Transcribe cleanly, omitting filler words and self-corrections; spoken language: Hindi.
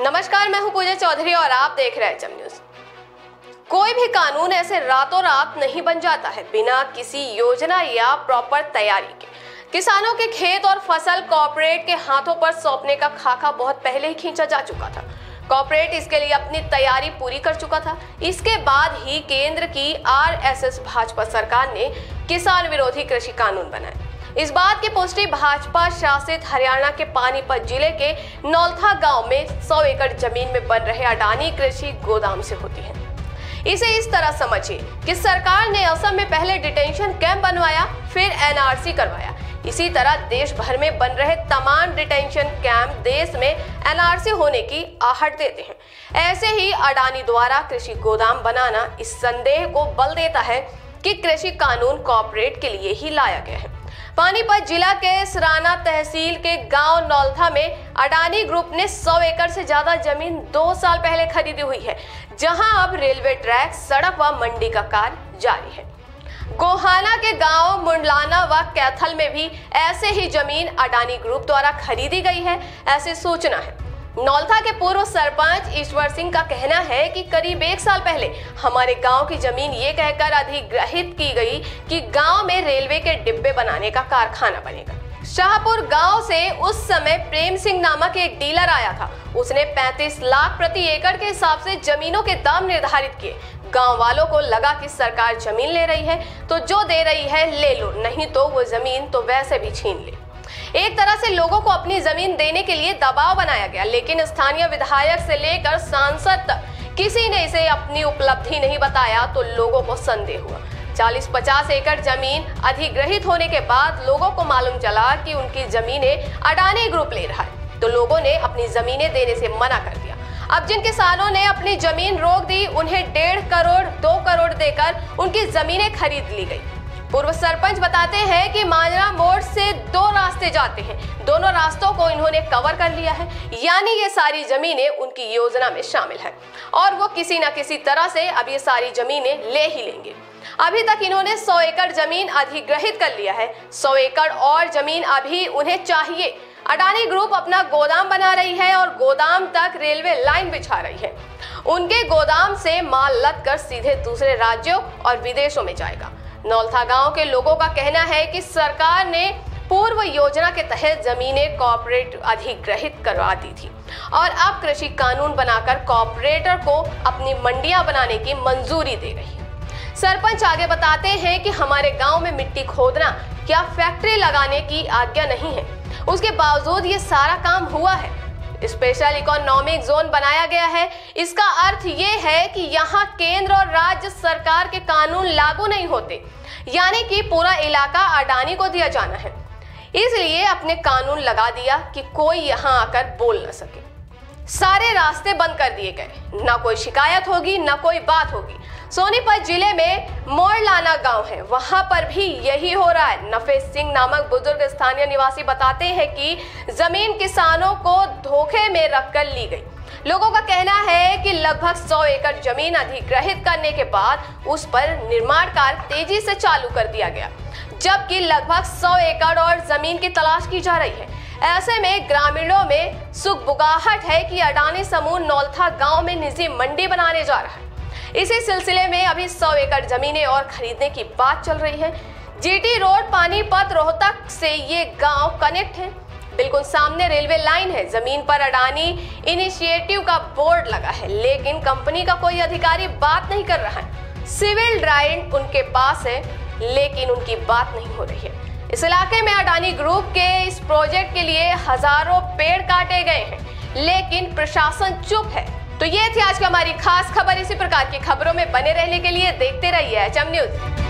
नमस्कार, मैं हूं पूजा चौधरी और आप देख रहे हैं एचएम न्यूज। कोई भी कानून ऐसे रातों रात नहीं बन जाता है बिना किसी योजना या प्रॉपर तैयारी के। किसानों के खेत और फसल कॉर्पोरेट के हाथों पर सौंपने का खाका बहुत पहले ही खींचा जा चुका था। कॉर्पोरेट इसके लिए अपनी तैयारी पूरी कर चुका था। इसके बाद ही केंद्र की RSS भाजपा सरकार ने किसान विरोधी कृषि कानून बनाए। इस बात की पुष्टि भाजपा शासित हरियाणा के पानीपत जिले के नौल्था गाँव में 100 एकड़ जमीन में बन रहे अडानी कृषि गोदाम से होती है। इसे इस तरह समझिए कि सरकार ने असम में पहले डिटेंशन कैंप बनवाया, फिर एनआरसी करवाया। इसी तरह देश भर में बन रहे तमाम डिटेंशन कैंप देश में एनआरसी होने की आहट देते हैं। ऐसे ही अडानी द्वारा कृषि गोदाम बनाना इस संदेह को बल देता है कि कृषि कानून कॉर्पोरेट के लिए ही लाया गया है। पानीपत जिला के सराना तहसील के गांव नौल्था में अडानी ग्रुप ने 100 एकड़ से ज्यादा जमीन 2 साल पहले खरीदी हुई है, जहां अब रेलवे ट्रैक, सड़क व मंडी का कार्य जारी है। गोहाना के गांव मुंडलाना व कैथल में भी ऐसे ही जमीन अडानी ग्रुप द्वारा खरीदी गई है, ऐसी सूचना है। नौल्था के पूर्व सरपंच ईश्वर सिंह का कहना है कि करीब 1 साल पहले हमारे गांव की जमीन ये कहकर अधिग्रहित की गई कि गांव में रेलवे के डिब्बे बनाने का कारखाना बनेगा। शाहपुर गांव से उस समय प्रेम सिंह नामक एक डीलर आया था। उसने 35 लाख प्रति एकड़ के हिसाब से जमीनों के दाम निर्धारित किए। गाँव वालों को लगा कि सरकार जमीन ले रही है तो जो दे रही है ले लो, नहीं तो वो जमीन तो वैसे भी छीन ले। एक तरह से लोगों को अपनी जमीन देने के लिए दबाव बनाया गया, लेकिन स्थानीय विधायक से लेकर सांसद तक किसी ने इसे अपनी उपलब्धि नहीं बताया तो लोगों को संदेह हुआ। 40-50 एकड़ जमीन अधिग्रहित होने के बाद लोगों को मालूम चला कि उनकी जमीनें अडानी ग्रुप ले रहा है, तो लोगों ने अपनी जमीनें देने से मना कर दिया। अब जिन किसानों ने अपनी जमीन रोक दी उन्हें 1.5 करोड़ 2 करोड़ देकर उनकी जमीनें खरीद ली गई। पूर्व सरपंच बताते हैं कि माजरा मोड़ से 2 रास्ते जाते हैं, दोनों रास्तों को इन्होंने कवर कर लिया है, यानी ये सारी जमीनें उनकी योजना में शामिल है और वो किसी न किसी तरह से अब ये सारी जमीनें ले ही लेंगे। अभी तक इन्होंने 100 एकड़ जमीन अधिग्रहित कर लिया है। 100 एकड़ और जमीन अभी उन्हें चाहिए। अडानी ग्रुप अपना गोदाम बना रही है और गोदाम तक रेलवे लाइन बिछा रही है। उनके गोदाम से माल लद कर सीधे दूसरे राज्यों और विदेशों में जाएगा। नौल्था गांव के लोगों का कहना है कि सरकार ने पूर्व योजना के तहत जमीनें कॉर्पोरेट अधिग्रहित करवा दी थी और अब कृषि कानून बनाकर कॉर्पोरेटर को अपनी मंडियां बनाने की मंजूरी दे रही है। सरपंच आगे बताते हैं कि हमारे गांव में मिट्टी खोदना या फैक्ट्री लगाने की आज्ञा नहीं है, उसके बावजूद ये सारा काम हुआ है। स्पेशल इकोनॉमिक जोन बनाया गया है। इसका अर्थ ये है कि यहाँ केंद्र और राज्य सरकार के कानून लागू नहीं होते, यानी कि पूरा इलाका अडानी को दिया जाना है। इसलिए अपने कानून लगा दिया कि कोई यहाँ आकर बोल न सके। सारे रास्ते बंद कर दिए गए, ना कोई शिकायत होगी ना कोई बात होगी। सोनीपत जिले में मोरलाना गांव है, वहां पर भी यही हो रहा है। नफे सिंह नामक बुजुर्ग स्थानीय निवासी बताते हैं कि जमीन किसानों को धोखे में रखकर ली गई। लोगों का कहना है कि लगभग 100 एकड़ जमीन अधिग्रहित करने के बाद उस पर निर्माण कार्य तेजी से चालू कर दिया गया, जबकि लगभग 100 एकड़ और जमीन की तलाश की जा रही है। ऐसे में ग्रामीणों में सुगबुगाहट है कि अडानी समूह नौल्था गांव में निजी मंडी बनाने जा रहा है। इसी सिलसिले में अभी 100 एकड़ जमीनें और खरीदने की बात चल रही है। जीटी रोड पानीपत रोहतक से ये गांव कनेक्ट है, बिल्कुल सामने रेलवे लाइन है। जमीन पर अडानी इनिशिएटिव का बोर्ड लगा है, लेकिन कंपनी का कोई अधिकारी बात नहीं कर रहा है। सिविल राइट उनके पास है, लेकिन उनकी बात नहीं हो रही है। इस इलाके में अडानी ग्रुप के इस प्रोजेक्ट के लिए हजारों पेड़ काटे गए हैं, लेकिन प्रशासन चुप है। तो ये थी आज की हमारी खास खबर। इसी प्रकार की खबरों में बने रहने के लिए देखते रहिए एचएम न्यूज।